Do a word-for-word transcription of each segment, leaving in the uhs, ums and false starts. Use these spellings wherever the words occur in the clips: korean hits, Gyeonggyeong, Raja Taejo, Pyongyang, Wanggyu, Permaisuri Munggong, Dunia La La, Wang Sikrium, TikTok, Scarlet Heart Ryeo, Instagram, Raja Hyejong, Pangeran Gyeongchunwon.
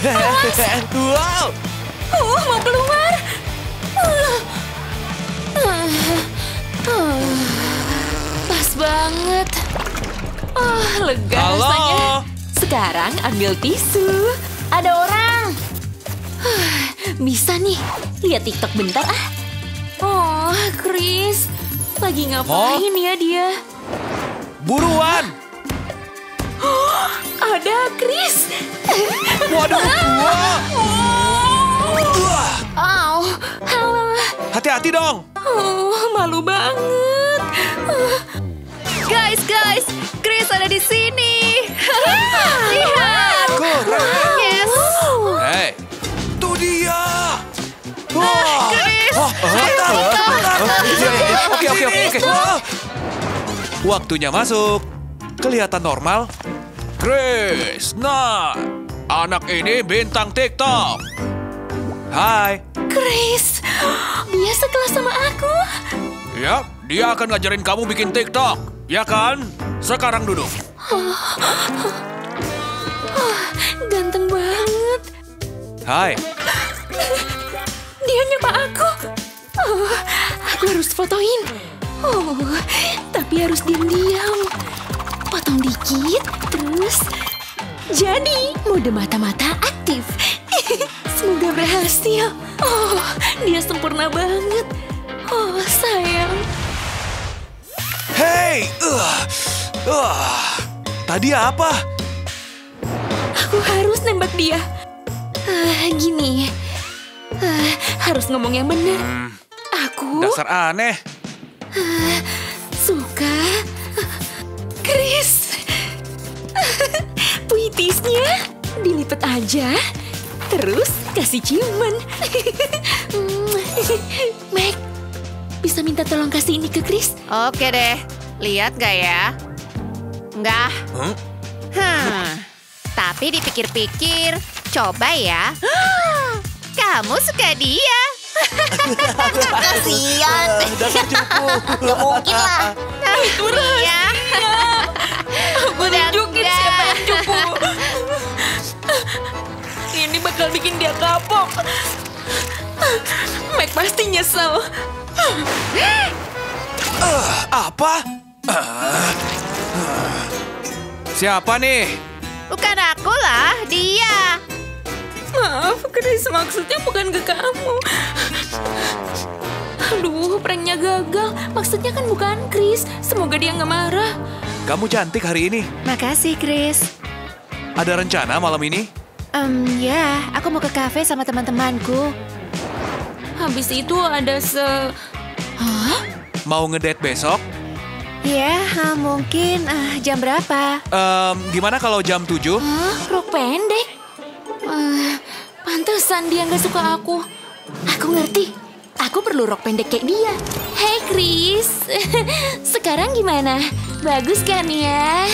Wow. Oh, mau keluar. Pas banget. Oh, lega Halo. rasanya. Sekarang ambil tisu. Ada orang. Bisa nih. Lihat TikTok bentar ah. Oh, Chris. Lagi ngapain oh. ya dia? Buruan. Oh, ada Chris. Waduh. Wow. Hati-hati dong. Oh, malu banget. Guys, guys, Chris ada di sini. Lihat. Wow. Yes. Hey, tuh dia. Wah, Chris. Oke, oke, oke. Waktunya masuk. Kelihatan normal. Chris, nah, anak ini bintang TikTok. Hai. Chris, dia sekelas sama aku. Ya, dia akan ngajarin kamu bikin TikTok, ya kan? Sekarang duduk. Oh, oh, oh, ganteng banget. Hai. Dia nyapa aku. Oh, aku harus fotoin. Oh, tapi harus diam-diam. Potong dikit, terus jadi mode mata-mata aktif. Semoga berhasil. Oh, dia sempurna banget. Oh, sayang. Hey, uh, uh, tadi apa? Aku harus nembak dia. Uh, gini, uh, harus ngomong yang benar. Hmm, aku dasar aneh. Uh, suka. Chris, puitisnya dilipat aja, terus kasih ciuman. Meg, bisa minta tolong kasih ini ke Chris? Oke deh, lihat gak ya? Enggak. Huh? Hmm. Tapi dipikir-pikir, coba ya. Kamu suka dia? Kasian. Dasar cupu. Gak mungkin lah. Itu rahasia. Aku nunjukin siapa yang cupu. Ini bakal bikin dia kapok. Meg pasti nyesel. Uh, apa? Uh, uh. Siapa nih? Bukan aku lah, dia. Maaf, Chris, maksudnya bukan ke kamu. Aduh, pranknya gagal. Maksudnya kan bukan Chris. Semoga dia nggak marah. Kamu cantik hari ini. Makasih, Chris. Ada rencana malam ini? Um, ya, aku mau ke kafe sama teman-temanku. Habis itu ada se... Hah? Mau ngedate besok? Ya, uh, mungkin uh, jam berapa? Um, gimana kalau jam tujuh? Hah? Rok pendek? Uh, pantesan dia nggak suka aku. Aku ngerti. Aku perlu rok pendek kayak dia. Hey Chris, sekarang gimana? Bagus kan ya?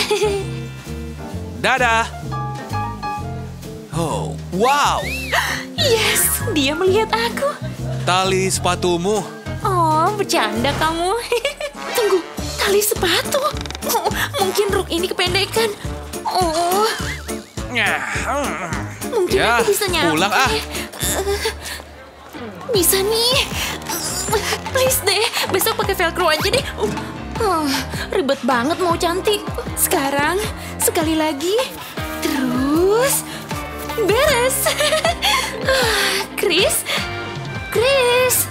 Dadah. Oh, wow. Yes, dia melihat aku. Tali sepatumu. Oh, bercanda kamu. Tunggu, tali sepatu. Oh, mungkin rok ini kependekan. Oh. Mungkin ya, aku bisa nyampe. Pulang ah. Bisa nih. Please deh, besok pakai velcro aja deh. Oh, ribet banget mau cantik. Sekarang, sekali lagi. Terus, beres. Chris, Chris.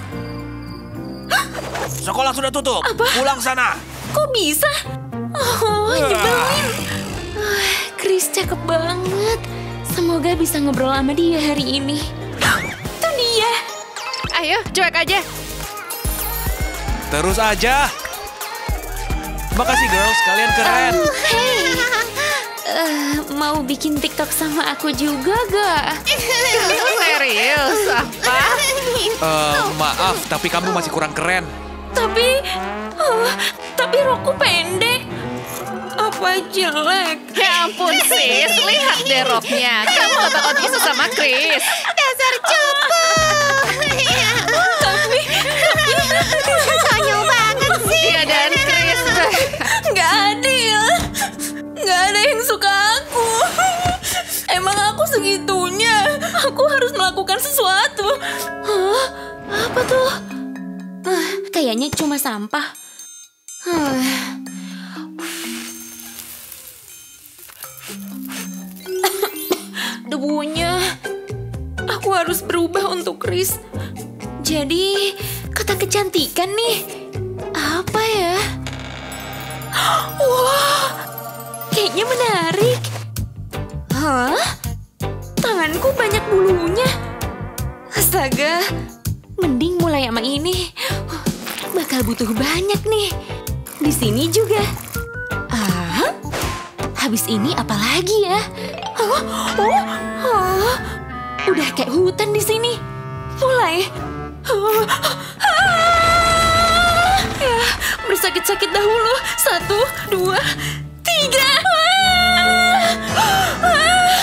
Sekolah sudah tutup. Apa? Pulang sana. Kok bisa? Oh, nyebelin. Chris cakep banget. Semoga bisa ngobrol sama dia hari ini. Itu dia. Ayo, cuek aja. Terus aja. Makasih girls, kalian keren. Oh, hey. Uh, mau bikin TikTok sama aku juga gak? Serius, apa? Uh, maaf, tapi kamu masih kurang keren. Tapi, oh, tapi rokku pendek. Apa jelek? Ya ampun, sis. Lihat deh roknya. Kamu gak bakal bisa sama Chris. Dasar cupu. Tapi, tapi... konyol banget sih. Dia dan Chris. Gak adil. Gak ada yang suka aku. Emang aku segitunya. tuh? Uh, kayaknya cuma sampah. Uh. Debunya. Aku harus berubah untuk Chris. Jadi, kata kecantikan nih. Apa ya? Wah, wow, kayaknya menarik. Hah? Tanganku banyak bulunya. Astaga, mending mulai sama ini. Huh, bakal butuh banyak nih. Di sini juga. Ah, habis ini apa lagi ya? Huh? Oh, huh? Udah kayak hutan di sini. Mulai. Huh? Ah! Ya, bersakit-sakit dahulu. Satu, dua, tiga. Ah! Ah!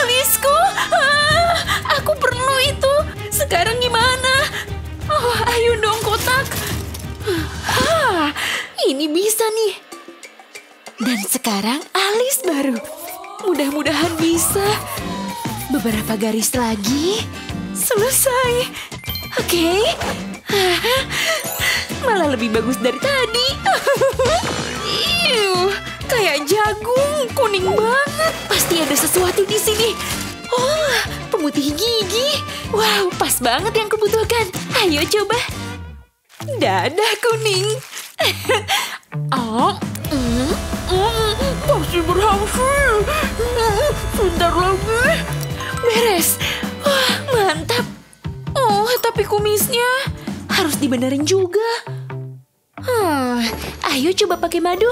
Alisku. Ah! Aku perlu itu. Sekarang gimana? Oh, ayo dong kotak. Ah, ini bisa nih. Dan sekarang alis baru. Mudah-mudahan bisa. Beberapa garis lagi. Selesai. Oke. Okay. Malah lebih bagus dari tadi. Iu, kayak jagung kuning banget. Pasti ada sesuatu di sini. Oh, pemutih gigi. Wow, pas banget yang kubutuhkan. Ayo coba. Dadah kuning. Oh, mm, mm, pasti berhasil. Bentar lagi. Beres. Wah, mantap. Oh, tapi kumisnya harus dibenerin juga. Hmm, ayo coba pakai madu.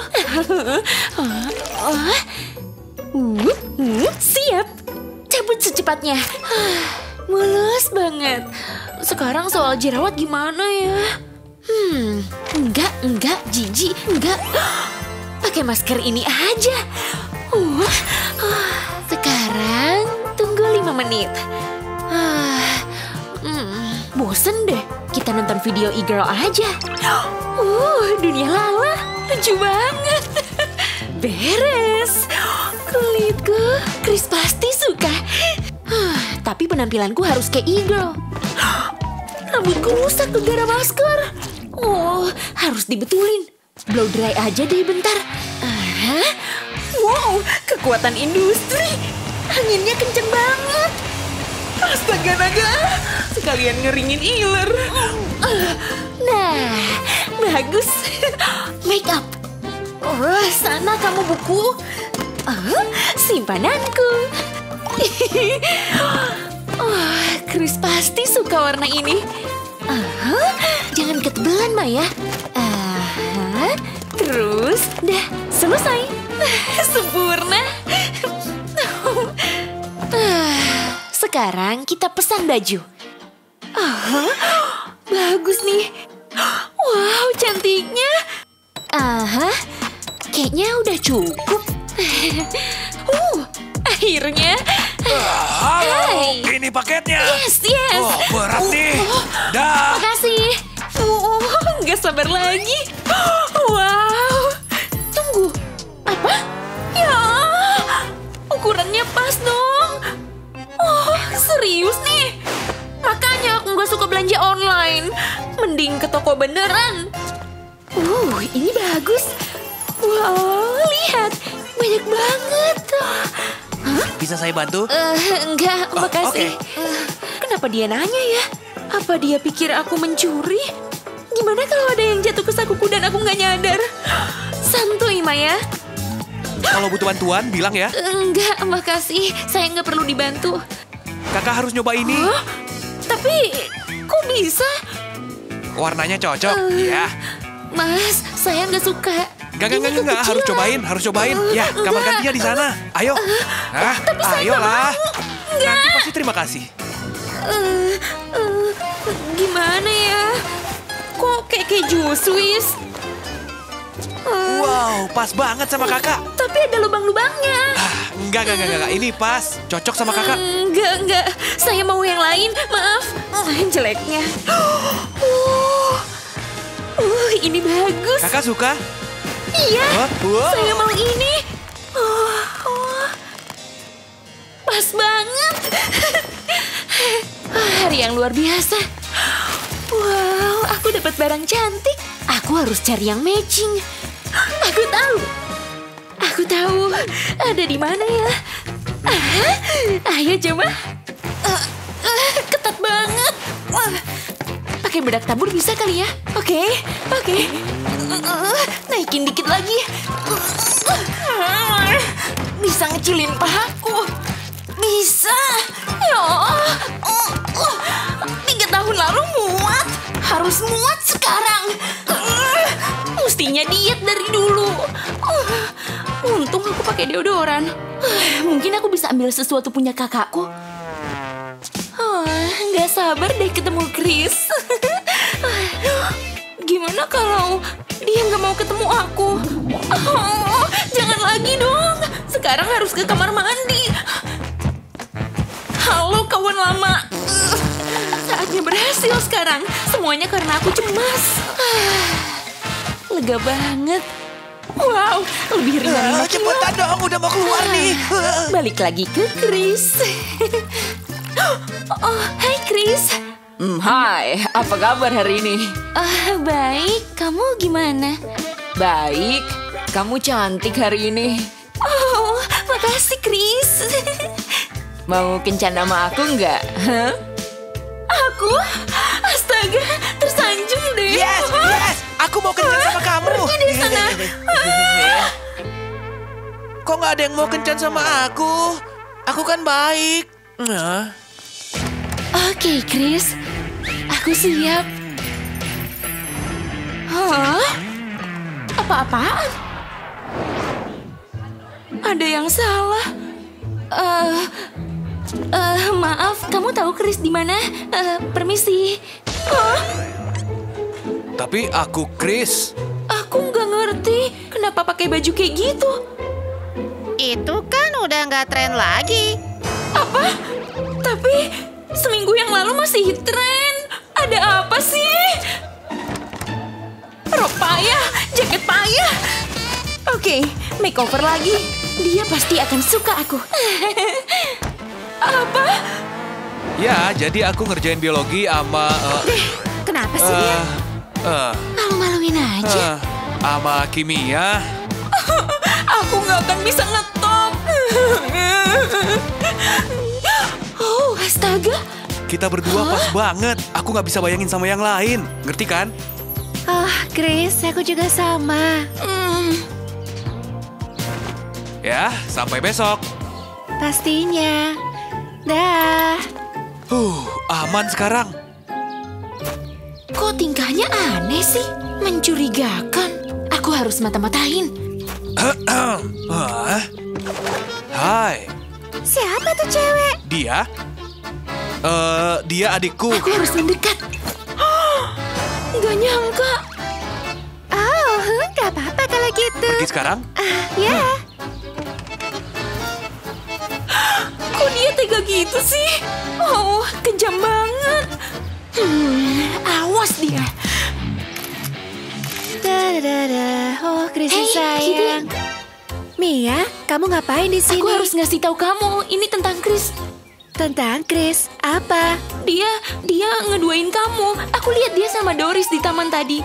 Siap. Cabut secepatnya. Mulus banget. Sekarang soal jerawat gimana ya? Hmm, enggak, enggak, jijik, enggak. Pakai masker ini aja. Uh, uh, sekarang tunggu lima menit. Uh, mm, bosen deh, kita nonton video e-girl aja. Uh, Dunia La La, lucu banget. Beres. Kulitku, Chris pasti suka. Uh, tapi penampilanku harus kayak e-girl. Rambutku rusak gara-gara masker. Oh, harus dibetulin. Blow dry aja deh bentar. Uh, Wow, kekuatan industri. Anginnya kenceng banget. Astaga naga, sekalian ngeringin iler. Nah, bagus. Make up. Oh, sana kamu buku. Oh, simpananku. Oh, Chris pasti suka warna ini. Uh, jangan ketebelan, Maya. Uh, terus, dah selesai. Sempurna. Sekarang kita pesan baju. Oh, bagus nih. Wow, cantiknya. Aha, kayaknya udah cukup. Uh, akhirnya. Hai. Ini paketnya. Yes, yes. Oh, berat nih. Oh, oh. Dah. Makasih. Oh, oh, nggak sabar lagi. Wow. Tunggu. Apa? Ya, ukurannya pas dong. Oh, serius nih. Makanya aku nggak suka belanja online. Mending ke toko beneran. Uh, ini bagus. Wow, lihat. Banyak banget. Huh? Bisa saya bantu? Uh, enggak, makasih. Oh, okay. uh, kenapa dia nanya ya? Apa dia pikir aku mencuri? Gimana kalau ada yang jatuh ke sakuku dan aku nggak nyadar? Santuy, Maya. Kalau butuh bantuan, bilang ya. Enggak, makasih. Saya nggak perlu dibantu. Kakak harus nyoba ini. Oh, tapi, kok bisa? Warnanya cocok, uh, ya. Mas, saya nggak suka. Gak, gak, gak, gak. Harus cobain, harus cobain. Uh, ya, kamar gantinya di sana. Ayo. Nah, uh, ayolah. Nanti pasti terima kasih. Uh, uh, gimana ya? Kok kayak keju Swiss? Uh, wow, pas banget sama kakak. Tapi ada lubang-lubangnya. Ah, enggak, enggak, enggak, enggak. Ini pas. Cocok sama kakak. Enggak, enggak. Saya mau yang lain. Maaf. Uh, jeleknya. Uh, uh, ini bagus. Kakak suka? Iya. Wow. Wow. Saya mau ini. Uh, uh, pas banget. Hari yang luar biasa. Wow, aku dapat barang cantik. Aku harus cari yang matching. Aku tahu. Aku tahu. Ada di mana ya? Aha, ayo coba. Uh, uh, ketat banget. Uh, pakai bedak tabur bisa kali ya? Oke, okay, oke. Okay. Uh, uh, naikin dikit lagi. Uh, uh, bisa ngecilin pahaku. Bisa. Ya. Uh, uh, tiga tahun lalu muat. Harus muat sekarang. Uh, mustinya diet dari dulu. Uh, untung aku pakai deodoran. Mungkin aku bisa ambil sesuatu punya kakakku. Oh, nggak sabar deh ketemu Chris. Gimana kalau dia nggak mau ketemu aku? Oh, jangan lagi dong. Sekarang harus ke kamar mandi. Halo kawan lama. Saatnya berhasil sekarang. Semuanya karena aku cemas. Lega banget. Wow, lebih ringan. Uh, cepetan dong, udah mau keluar ah, nih. Uh. Balik lagi ke Chris. Oh, hai Chris. Hmm, hai, apa kabar hari ini? Oh, baik, kamu gimana? Baik, kamu cantik hari ini. Oh, makasih Chris. Mau kencan sama aku nggak? Huh? Aku? Astaga, tersanjung deh. Yes, yes. Aku mau kencan ah, sama kamu. Pergi dari sana. Ah. Kok nggak ada yang mau kencan sama aku? Aku kan baik. Nah. Oke, okay, Chris. Aku siap. Hah? Apa-apaan? Ada yang salah. Uh, uh, maaf, kamu tahu Chris di mana? Uh, permisi. Huh? Tapi aku Chris. Aku nggak ngerti kenapa pakai baju kayak gitu. Itu kan udah nggak tren lagi. Apa? Tapi seminggu yang lalu masih tren. Ada apa sih? Rok payah, jaket payah. Oke, makeover lagi. Dia pasti akan suka aku. Apa? Ya, jadi aku ngerjain biologi sama... Uh, Deh, kenapa sih uh, dia? Uh, Malu-maluin aja. Sama uh, kimia. Aku nggak akan bisa ngetop. Oh, astaga. Kita berdua huh? pas banget. Aku nggak bisa bayangin sama yang lain. Ngerti kan? Oh, Chris, aku juga sama. Mm. Ya, sampai besok. Pastinya. Dah. Huh, aman sekarang. Kok tingkahnya aneh sih? Mencurigakan. Aku harus mata-matain. Hai. Siapa tuh cewek? Dia? Uh, dia adikku. Aku harus mendekat. Gak nyangka. Oh, gak apa-apa kalau gitu. Pergi sekarang? Uh, ya. Hmm. Kok dia tega gitu sih? Oh, kejam banget. Hmm, awas dia. Dadadada. Oh, Chris hey, sayang. Kita... Mia, kamu ngapain di sini? Aku harus ngasih tahu kamu. Ini tentang Chris. Tentang Chris? Apa? Dia, dia ngeduain kamu. Aku lihat dia sama Doris di taman tadi.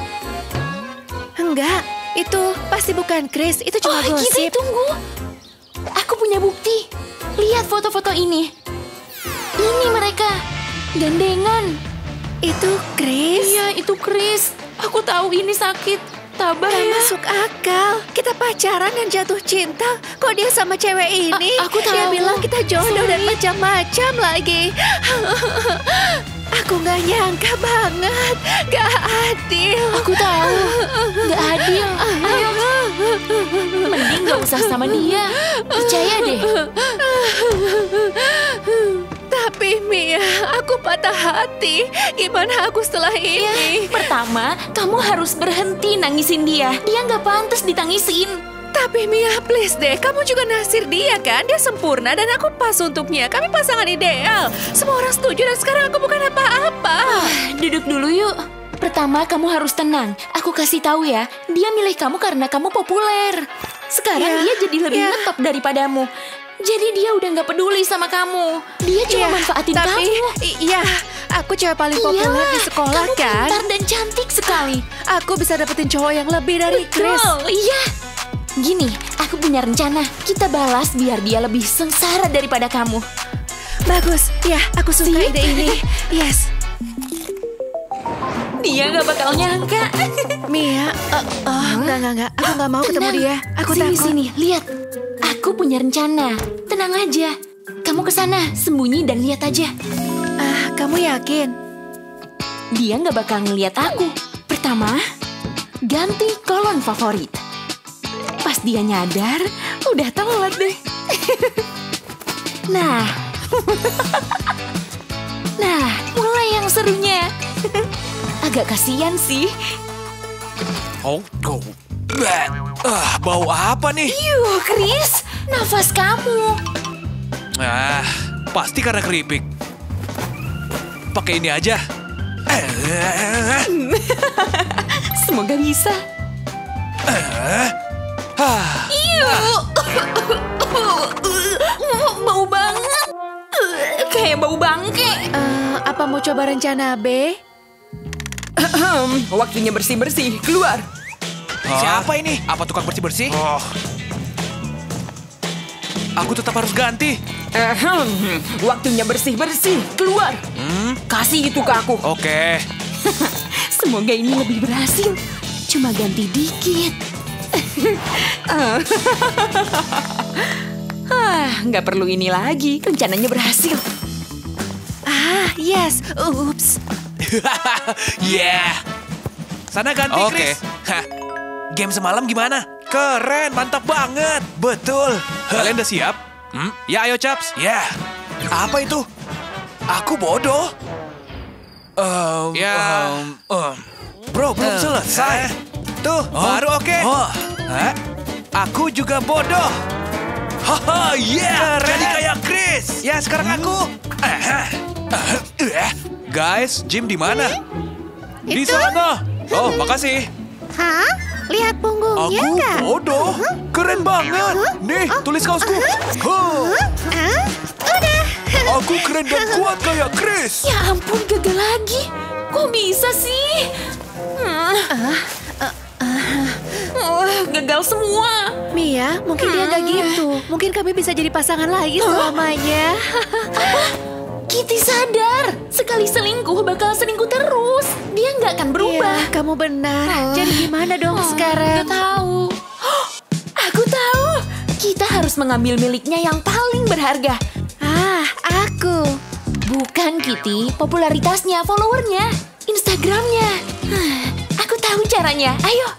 Enggak, itu pasti bukan Chris. Itu cuma oh, gosip. Gini, tunggu. Aku punya bukti. Lihat foto-foto ini. Ini mereka. Gandengan. Itu Chris? Iya, itu Chris. Aku tahu ini sakit. Tabah ya. Masuk akal. Kita pacaran dan jatuh cinta. Kok dia sama cewek ini? A aku tahu. Dia bilang kita jodoh Sorry. dan macam-macam lagi. Aku gak nyangka banget. Gak adil. Aku tahu. Gak adil. Ayo. Mending gak usah sama dia. Percaya deh. Tapi Mia, aku patah hati. Gimana aku setelah ini? Ya, pertama, kamu harus berhenti nangisin dia. Dia nggak pantas ditangisin. Tapi Mia, please deh. Kamu juga naksir dia kan? Dia sempurna dan aku pas untuknya. Kami pasangan ideal. Semua orang setuju dan sekarang aku bukan apa-apa. Oh, duduk dulu yuk. Pertama, kamu harus tenang. Aku kasih tahu ya, dia milih kamu karena kamu populer. Sekarang ya, dia jadi lebih ya. ngetop daripadamu. Jadi dia udah nggak peduli sama kamu. Dia cuma ya, manfaatin tapi, kamu. Iya, Aku cewek paling populer Iyalah, di sekolah kan? Pintar dan cantik sekali. Aku bisa dapetin cowok yang lebih dari Chris. Betul, iya. Gini, aku punya rencana. Kita balas biar dia lebih sengsara daripada kamu. Bagus, ya aku suka Sip. ide ini. Yes. Dia gak bakal nyangka. Mia, uh, uh, enggak, enggak, enggak. Aku gak mau Tenang. ketemu dia. Aku sini, takut. Sini, lihat. Aku punya rencana. Tenang aja. Kamu ke sana, sembunyi dan lihat aja. Ah, uh, kamu yakin? Dia gak bakal ngeliat aku. Pertama, ganti kolom favorit. Pas dia nyadar, udah telat deh. Nah. Nah, mulai yang serunya. Agak kasihan sih. Oh, oh. Ah, bau apa nih? Yuh, Chris, nafas kamu. Ah, pasti karena keripik. Pakai ini aja. Semoga bisa. Ah. Yuh, bau banget. Kayak bau bangke. Uh, apa mau coba rencana B? Waktunya bersih-bersih, keluar. Hah? Siapa ini? Apa tukang bersih-bersih? Oh. Aku tetap harus ganti. Ahem. Waktunya bersih-bersih, keluar. Hmm? Kasih itu ke aku. Oke. Okay. Semoga ini lebih berhasil. Cuma ganti dikit. Ah, nggak perlu ini lagi. Rencananya berhasil. Ah, yes. Oops. Yeah. Sana ganti, okay. Chris. Hah. Game semalam gimana? Keren, mantap banget. Betul. Kalian udah siap? Hmm? Ya, ayo Chaps. Ya. Yeah. Apa itu? Aku bodoh. Um, ya. Um, um. Bro, belum uh, selesai. Uh. Tuh, oh. baru oke. Okay. Oh. Huh? Aku juga bodoh. Haha, yeah. Keren. Jadi kayak Chris. Ya, sekarang aku. Guys, Jim di mana? Di sana. Oh, makasih. Hah? Lihat punggungnya nggak? Aku bodoh. Keren banget. Nih, tulis kaosku. Udah. Aku keren dan kuat kayak Chris. Ya ampun, gagal lagi. Kok bisa sih? Gagal semua. Mia, mungkin dia nggak gitu. Mungkin kami bisa jadi pasangan lagi selamanya. Kitty sadar, sekali selingkuh bakal selingkuh terus. Dia nggak akan berubah. Ya, kamu benar. Oh. Jadi gimana dong oh, sekarang? Aku tahu. Oh, aku tahu. Kita harus mengambil miliknya yang paling berharga. Ah, aku. Bukan Kitty, popularitasnya, followernya, Instagramnya. Ah, aku tahu caranya. Ayo,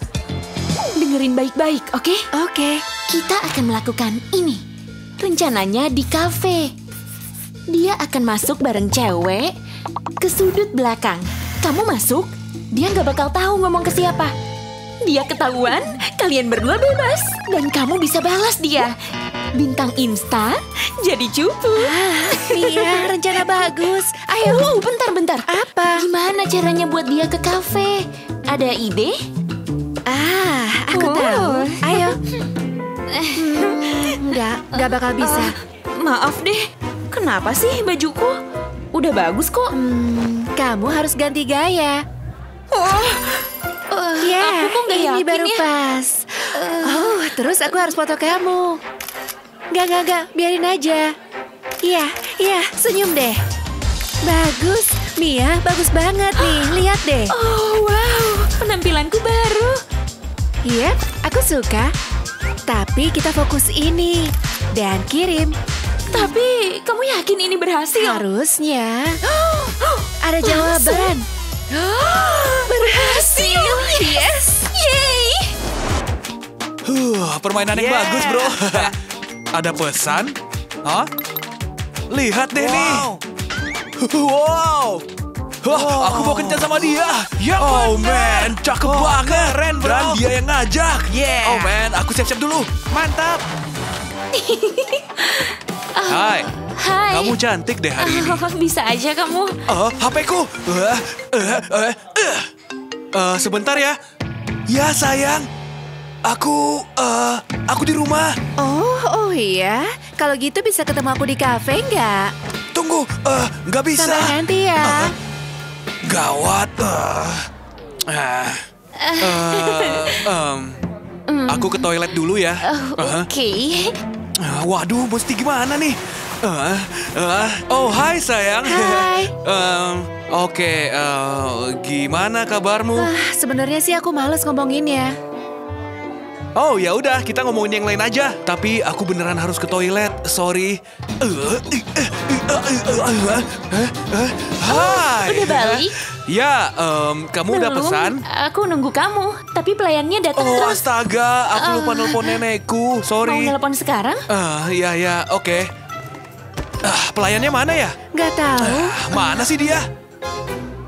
dengerin baik-baik, oke? Okay? Oke. Okay. Kita akan melakukan ini. Rencananya di kafe. Dia akan masuk bareng cewek ke sudut belakang. Kamu masuk, dia nggak bakal tahu ngomong ke siapa. Dia ketahuan, kalian berdua bebas. Dan kamu bisa balas dia. Bintang Insta, jadi cupu. Ah, iya, rencana bagus. Ayo, oh, bentar, bentar. Apa? Gimana caranya buat dia ke kafe? Ada ide? Ah, aku oh. tahu. Ayo. Hmm, enggak, nggak bakal bisa. Uh, maaf deh. Kenapa sih bajuku? Udah bagus kok. Hmm, kamu harus ganti gaya. Oh, uh, yeah, aku kok gak ini baru ya? pas. Uh, oh, terus aku harus foto kamu. Gak, gak, gak, biarin aja. Iya, yeah, iya, yeah, senyum deh. Bagus, Mia, bagus banget nih. Lihat deh. Oh, wow, penampilanku baru. Iya, yeah, aku suka. Tapi kita fokus ini dan kirim. Tapi, kamu yakin ini berhasil? Harusnya. Ada jawaban. Berhasil. Yes. Yeay. Huh, permainan yang yeah. bagus, bro. Ada pesan? Hah? Lihat deh wow. nih. Wow. Wah, wow. aku mau kencan sama dia. Ya, oh, bener. man. Cakep oh, banget. Keren, bro. Dan dia yang ngajak. Yeah. Oh, man. Aku siap-siap dulu. Mantap. Hai. Hai. Kamu cantik deh hari ini. Bisa aja kamu. Oh, H P-ku. Uh, uh, uh, uh. Uh, sebentar ya. Ya, sayang. Aku, uh, aku di rumah. Oh, oh iya. Kalau gitu bisa ketemu aku di kafe nggak? Tunggu, uh, nggak bisa. Sampai nanti ya. Uh, Gawat. Uh, uh, uh, um, aku ke toilet dulu ya. Uh, Oke. Okay. Uh, waduh, mesti gimana nih? Uh, uh, oh, hai sayang. Hai. um, Oke, okay, uh, gimana kabarmu? Uh, Sebenarnya sih aku males ngomonginnya. Oh, ya udah, kita ngomongin yang lain aja. Tapi aku beneran harus ke toilet. Sorry. Uh, Hai. Udah balik? Ya, um, kamu belum, udah pesan? Aku nunggu kamu, tapi pelayannya datang oh, terus. Astaga, aku uh, lupa nelpon nenekku. Sorry. Mau nelpon sekarang? Ah, uh, ya ya, oke. Okay. Uh, pelayannya mana ya? Gak tahu. Uh, mana uh. sih dia?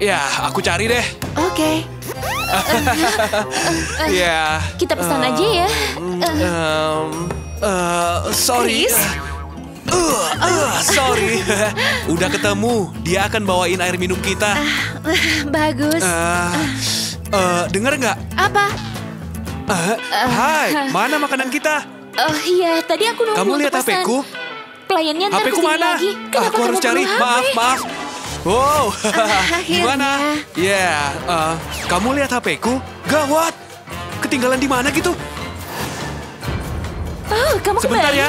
Ya, aku cari deh. Oke. Okay. Ya. yeah. Kita pesan uh, aja ya. Um, uh, sorry. Chris? Uh, uh, sorry, udah ketemu. Dia akan bawain air minum kita. Uh, uh, bagus. Uh, uh, dengar nggak? Apa? Uh, hai, uh, mana makanan kita? Oh uh, iya, tadi aku nunggu. Kamu lihat H P-ku? Pelayannya ntar H P-ku mana? Lagi. Aku harus cari. Maaf, maaf. Wow, gimana? Ya, yeah. uh, kamu lihat H P-ku? Gawat, ketinggalan di mana gitu? Oh, kamu sebentar kembali? Ya.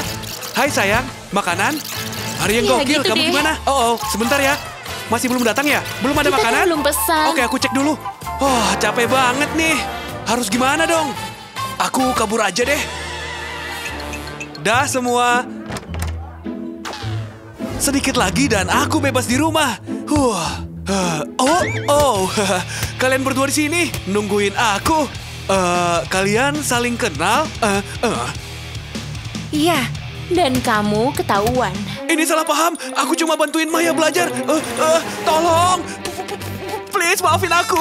Hai sayang, makanan? Hari yang ya, gokil, gitu kamu deh. Gimana? Oh, oh, sebentar ya. Masih belum datang ya? Belum ada kita makanan? Belum pesan. Oke, aku cek dulu. Oh, capek banget nih. Harus gimana dong? Aku kabur aja deh. Dah semua. Sedikit lagi dan aku bebas di rumah. Huh. Oh, oh. Kalian berdua di sini nungguin aku. Uh, kalian saling kenal? Iya. Uh, uh. yeah. Dan kamu ketahuan. Ini salah paham. Aku cuma bantuin Maya belajar. Uh, uh, tolong. Please, maafin aku.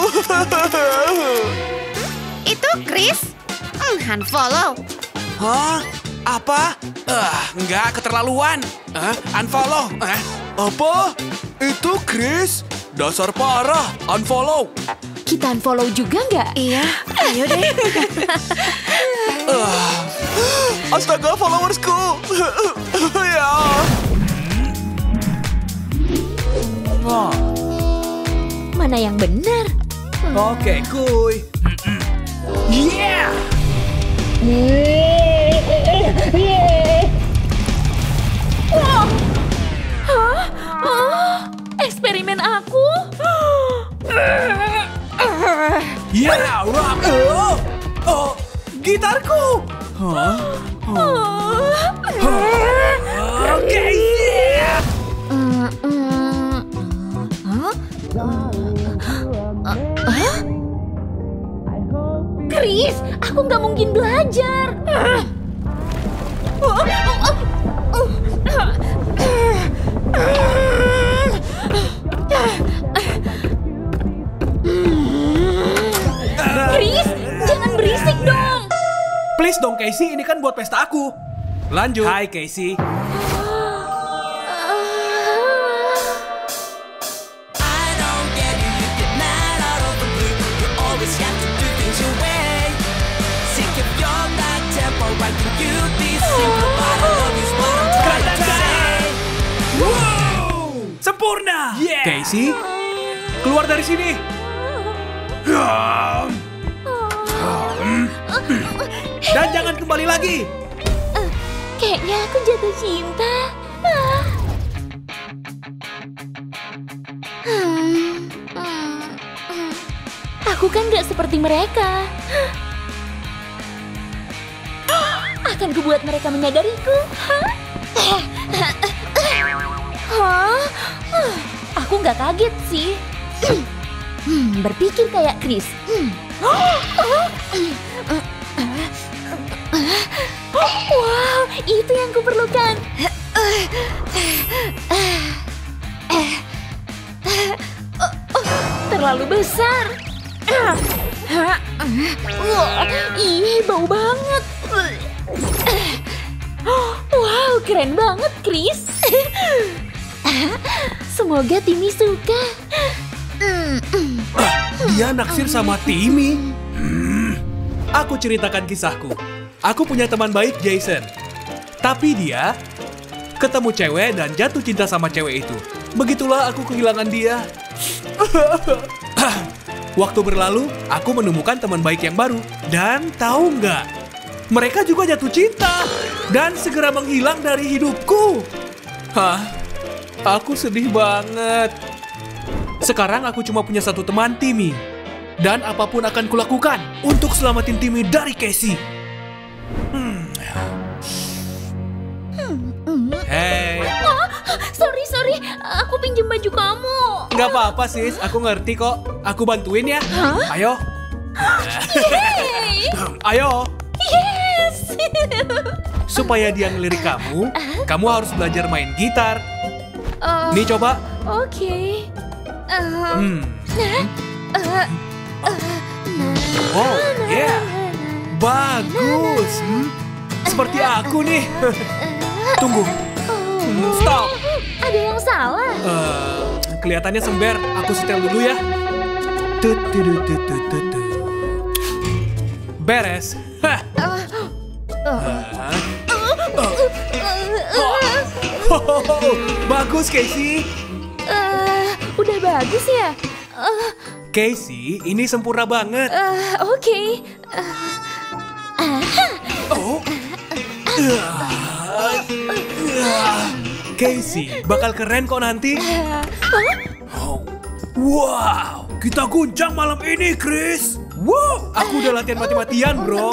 Itu Chris. Hmm, unfollow. Hah? Apa? Uh, enggak, keterlaluan. Uh, unfollow. Uh. Apa? Itu Chris? Dasar parah. Unfollow. Kita unfollow juga nggak? Iya. Ayo deh. Uh, astaga, followersku. Ya. Wah. Mana yang benar? Oke, okay, kuy. Yeah. Wow. Hah? Oh, eksperimen aku. Yeah, rock. Oh. Oh. Gitarku. Huh? Oh. Oh. Oke, okay, yeah. Mm, mm. Huh? Huh? Chris, aku nggak mungkin belajar. Chris, jangan berisik dong. Please dong, Casey. Ini kan buat pesta aku. Lanjut. Hai, Casey. Sempurna. Yeah. Casey, keluar dari sini. Dan jangan kembali lagi. Uh, kayaknya aku jatuh cinta. Ah. Hmm, hmm, hmm. Aku kan gak seperti mereka. Akan kubuat mereka menyadariku. Huh? Aku gak kaget sih. Hmm, berpikir kayak Chris. Hmm. Wow, itu yang kuperlukan. Terlalu besar. Ih, bau banget. Wow, keren banget, Chris. Semoga Timmy suka. Dia naksir sama Timmy. Aku ceritakan kisahku. Aku punya teman baik, Jason. Tapi dia ketemu cewek dan jatuh cinta sama cewek itu. Begitulah aku kehilangan dia. Waktu berlalu, aku menemukan teman baik yang baru. Dan tahu nggak? Mereka juga jatuh cinta. Dan segera menghilang dari hidupku. Hah? Aku sedih banget. Sekarang aku cuma punya satu teman, Timmy. Dan apapun akan kulakukan untuk selamatin Timmy dari Casey. Hmm. Hei. Oh, sorry, sorry. Aku pinjam baju kamu. Gak apa-apa, sis. Aku ngerti kok. Aku bantuin ya. Huh? Ayo. Yeay. Ayo. Yes. Supaya dia ngelirik kamu, kamu harus belajar main gitar. Uh, Nih, coba. Oke. Okay. Um, hmm. uh, uh, oh, ya, yeah. Bagus. Hmm? Seperti aku nih. Tunggu, hmm, stop. Ada yang salah. Uh, kelihatannya sember. Aku setel dulu ya. Beres. Hah. Bagus, Casey. Udah bagus ya? Uh, Casey, ini sempurna banget. Uh, Oke. Okay. Uh, uh, oh. Uh, uh, uh, uh, uh, Casey, bakal keren kok nanti. Uh, huh? Wow, kita guncang malam ini, Chris. Wow, aku udah latihan mati-matian, bro.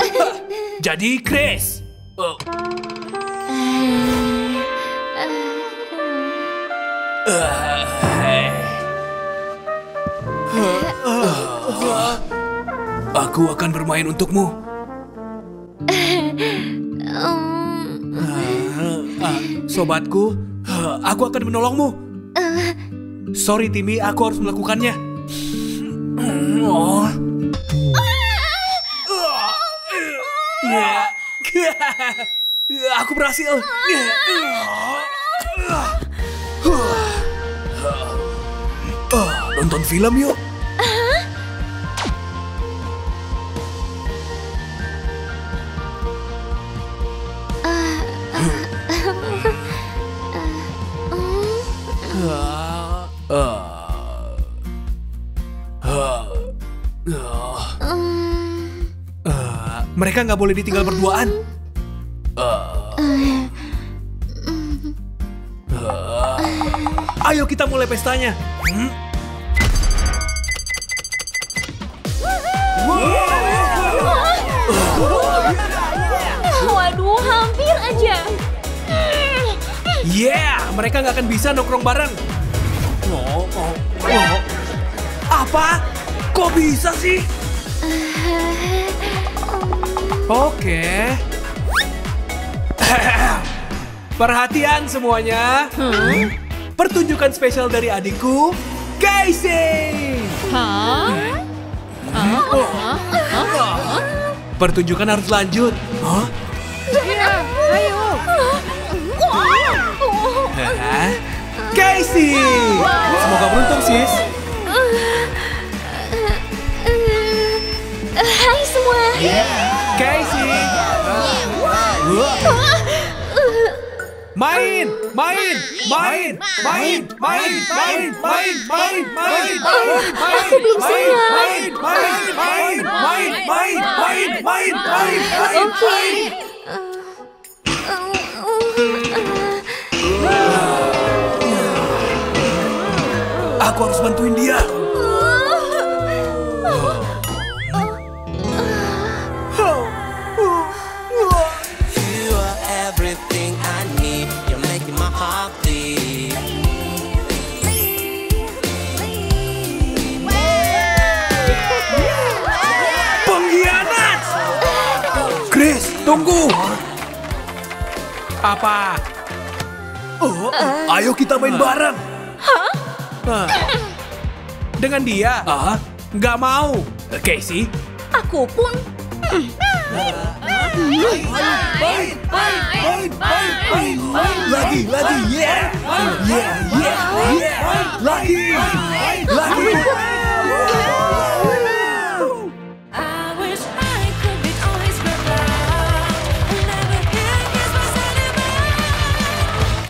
Jadi, Chris. Uh. Uh. Aku akan bermain untukmu. Sobatku, aku akan menolongmu. Sorry, Timmy, aku harus melakukannya. Aku berhasil. Nonton film yuk. Mereka nggak boleh ditinggal berduaan. Ayo kita mulai pestanya. Hmm? Waduh, hampir aja. Yeah, mereka nggak akan bisa nongkrong bareng. Oh, oh, oh. Apa? Kok bisa sih? Oke. Perhatian semuanya. Hmm? Pertunjukan spesial dari adikku, Casey. Hah? Huh? Oh. Huh? Huh? Pertunjukan harus lanjut. Huh? Ya, ayo. Nah, Casey. Semoga beruntung, sis. Hai semua. Yeah. Casey, main, main, main, main, main, main, main, main, main, aku belum siap. Main, main, main, main, main, main, main, main, main. Oke. Aku harus bantuin dia. Tunggu. Apa? Oh, uh, ayo kita main uh, bareng. Huh? Uh. Dengan dia? Uh, nggak mau. Casey? Aku pun. Lagi, lagi, yeah, yeah, yeah, yeah, lagi.